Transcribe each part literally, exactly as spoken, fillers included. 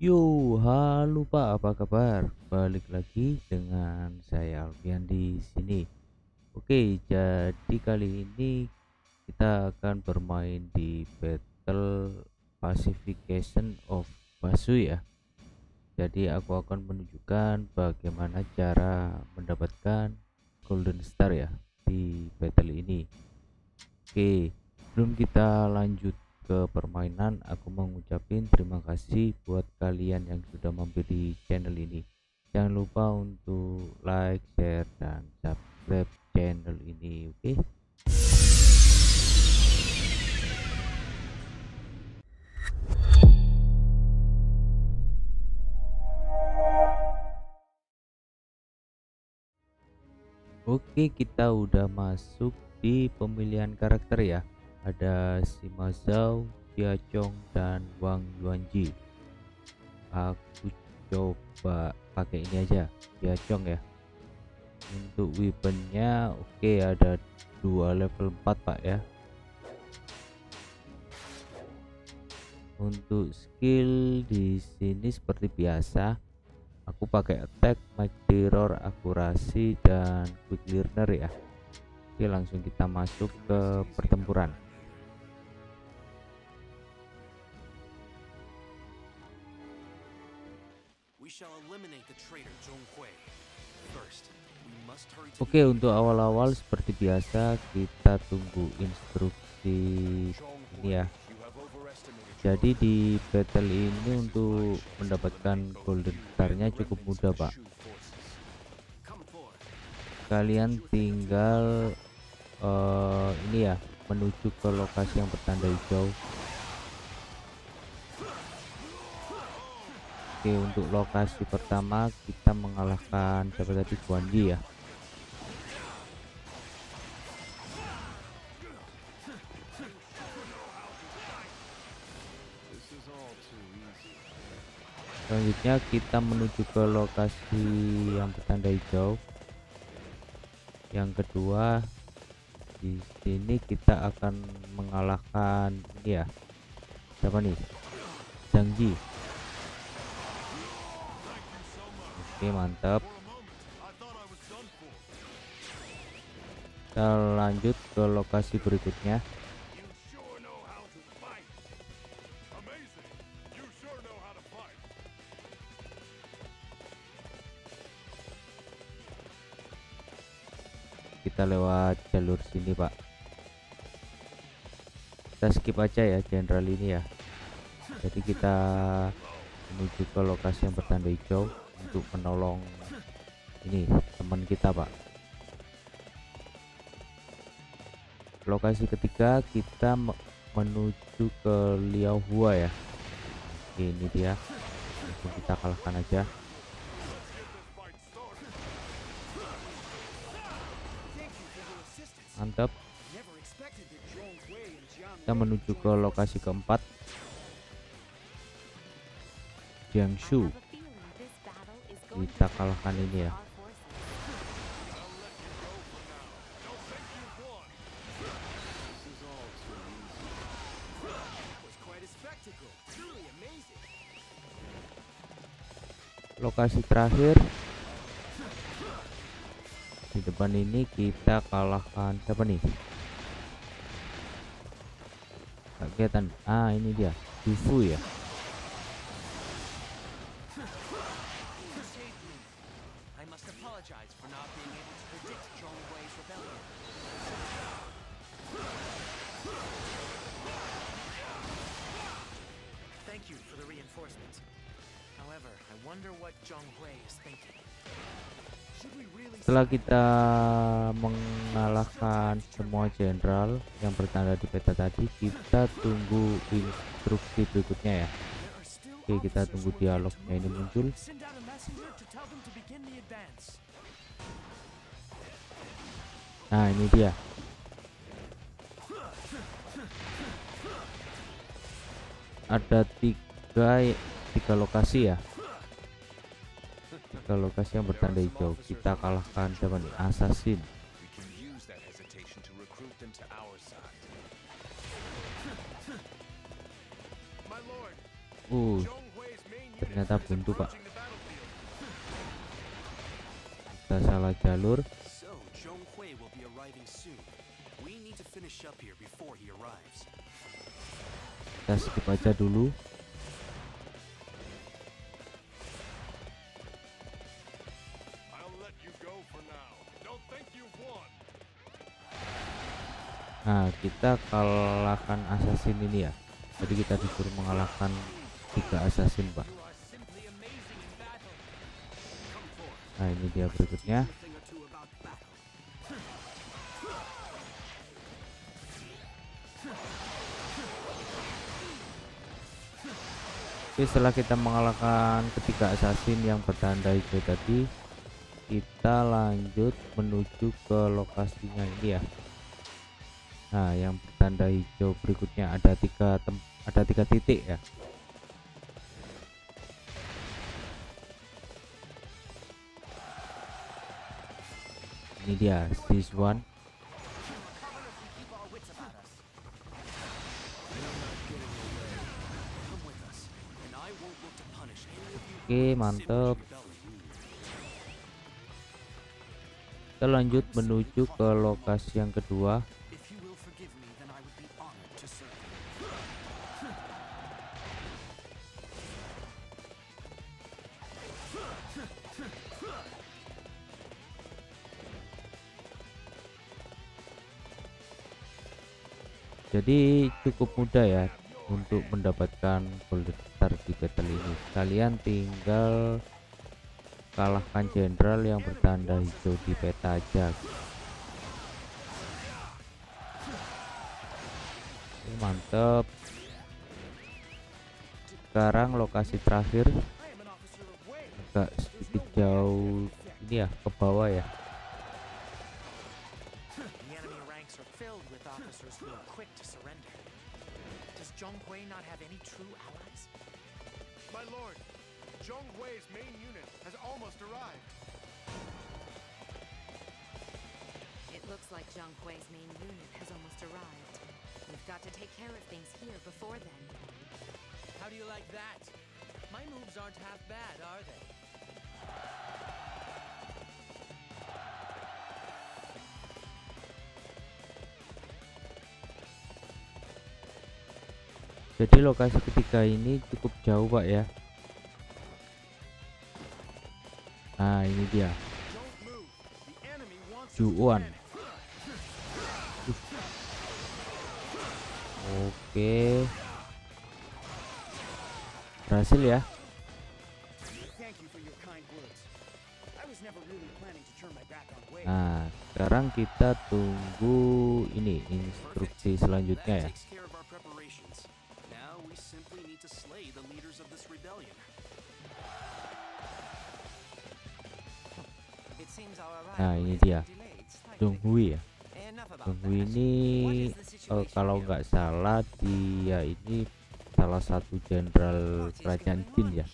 Yo, halo Pak, apa kabar? Balik lagi dengan saya Alfian di sini. Oke, jadi kali ini kita akan bermain di Battle Pacification of Bashu ya. Jadi aku akan menunjukkan bagaimana cara mendapatkan Golden Star ya di battle ini. Oke, sebelum kita lanjut ke permainan, aku mengucapkan terima kasih buat kalian yang sudah mampir di channel ini. Jangan lupa untuk like, share, dan subscribe channel ini. Oke, okay? Oke okay, kita udah masuk di pemilihan karakter ya. Ada si Mazau, Siacong, dan Wang Yuanji. Aku coba pakai ini aja, Siacong ya. Untuk weaponnya oke okay, ada dua level empat Pak ya. Untuk skill di sini seperti biasa, aku pakai attack, might terror, akurasi, dan quick learner ya. Oke, langsung kita masuk ke pertempuran. Oke, untuk awal-awal seperti biasa kita tunggu instruksi ini ya. Jadi di battle ini untuk mendapatkan golden star-nya cukup mudah Pak. Kalian tinggal uh, ini ya, menuju ke lokasi yang bertanda hijau. Oke, untuk lokasi pertama kita mengalahkan siapa tadi, Guanji ya. Selanjutnya kita menuju ke lokasi yang bertanda hijau. Yang kedua di sini kita akan mengalahkan ini ya. Siapa nih? Jiang Wei. Oke, mantap. Kita lanjut ke lokasi berikutnya. Kita lewat jalur sini Pak. Kita skip aja ya jenderal ini ya. Jadi kita menuju ke lokasi yang bertanda hijau untuk menolong ini teman kita Pak. Lokasi ketiga kita menuju ke Liaohua ya. Ini dia, langsung kita kalahkan aja. Mantap. Kita menuju ke lokasi keempat, Jiangsu. Kita kalahkan ini ya. Lokasi terakhir di depan ini kita kalahkan siapa nih? Nggak kelihatan. Ah, ini dia, Jifu ya. Setelah kita mengalahkan semua jenderal yang bertanda di peta tadi, kita tunggu instruksi berikutnya ya. Oke, kita tunggu dialognya ini muncul. Nah, ini dia. Ada tiga tiga lokasi ya. Ke lokasi yang bertanda hijau kita kalahkan siapa nih? Assassin. Uh, ternyata buntu, Pak. Kita salah jalur. Kita skip aja dulu. Nah, kita kalahkan assassin ini ya. Jadi kita disuruh mengalahkan tiga assassin, Pak. Nah, ini dia berikutnya. Oke, setelah kita mengalahkan ketiga assassin yang bertanda hijau tadi, kita lanjut menuju ke lokasinya ini ya. Nah, yang bertanda hijau berikutnya ada tiga tem ada tiga titik ya. Ini dia, this one. Oke, mantep. Kita lanjut menuju ke lokasi yang kedua. Jadi cukup mudah ya untuk mendapatkan gold star di battle ini. Kalian tinggal kalahkan jenderal yang bertanda hijau di peta aja. Oke, mantep. Sekarang lokasi terakhir agak sedikit jauh ini ya, ke bawah ya. Zhong Hui not have any true allies? My lord, Zhong Hui's main unit has almost arrived. It looks like Zhong Hui's main unit has almost arrived. We've got to take care of things here before then. How do you like that? My moves aren't half bad, are they? Jadi lokasi ketiga ini cukup jauh, Pak ya. Nah, ini dia. Juan. Oke. Berhasil ya. Nah, sekarang kita tunggu ini instruksi selanjutnya ya. We simply need to slay the leaders of this rebellion. It seems our arrival. Nah, ini dia. Zhong Hui ya. Zhong Hui ini uh, kalau nggak salah dia ini salah satu jenderal kerajaan Jin ya.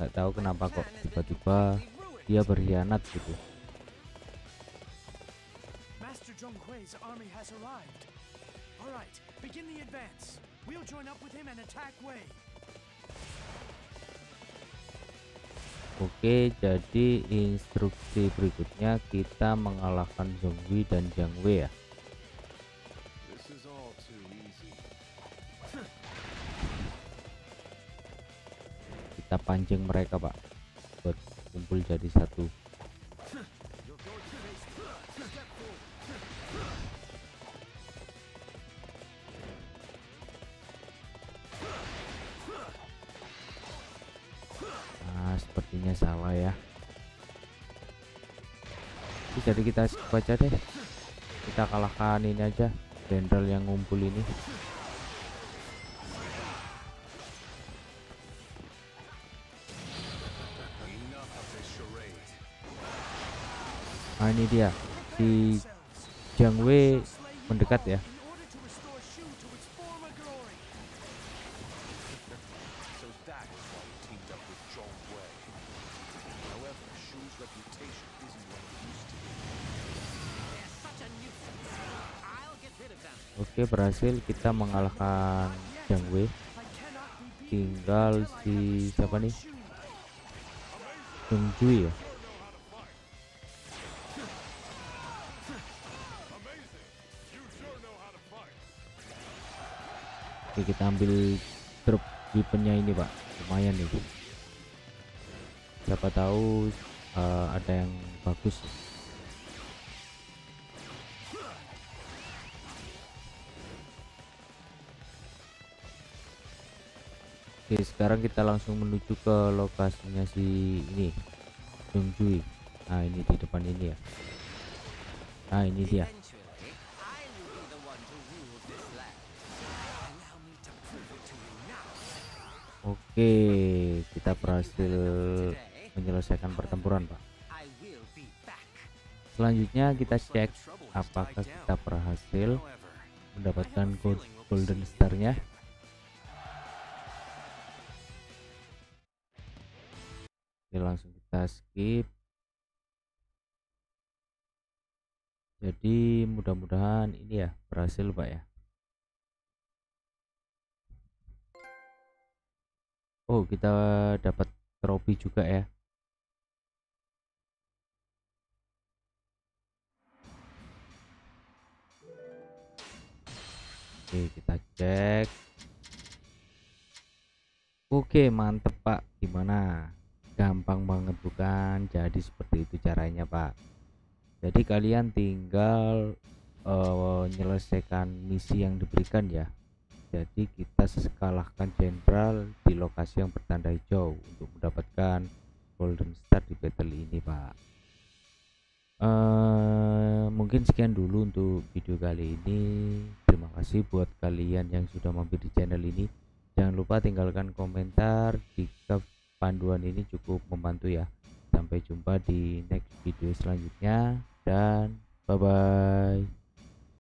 Nggak tahu kenapa kok tiba-tiba dia berkhianat gitu. Master Zhong Hui's army has arrived. All right, begin the advance. We'll join up with him and attack Wei. Oke, jadi instruksi berikutnya kita mengalahkan Zhong Hui dan Jiang Wei ya. Kita pancing mereka, Pak, buat kumpul jadi satu. Sepertinya salah ya. Jadi kita baca deh. Kita kalahkan ini aja, jenderal yang ngumpul ini. Nah, ini dia. Si Jiang Wei mendekat ya. Oke, berhasil kita mengalahkan Jiang Wei. Tinggal si siapa nih? Zhong Hui ya. Oke, kita ambil drop weaponnya ini pak, lumayan nih. Siapa tahu uh, ada yang bagus. Oke, sekarang kita langsung menuju ke lokasinya si ini Zhong Hui. Nah ini di depan ini ya. Nah ini dia. Oke, kita berhasil menyelesaikan pertempuran pak. Selanjutnya kita cek apakah kita berhasil mendapatkan gold, golden starnya. Oke, langsung kita skip. Jadi mudah-mudahan ini ya berhasil pak ya. Oh, kita dapat trofi juga ya. Oke, kita cek. Oke, mantep pak. Gimana? Gampang banget bukan? Jadi seperti itu caranya pak. Jadi kalian tinggal uh, menyelesaikan misi yang diberikan ya. Jadi kita kalahkan jenderal di lokasi yang bertanda hijau untuk mendapatkan golden star di battle ini pak. Uh, mungkin sekian dulu untuk video kali ini. Terima kasih buat kalian yang sudah mampir di channel ini. Jangan lupa tinggalkan komentar jika panduan ini cukup membantu ya. Sampai jumpa di next video selanjutnya dan bye bye.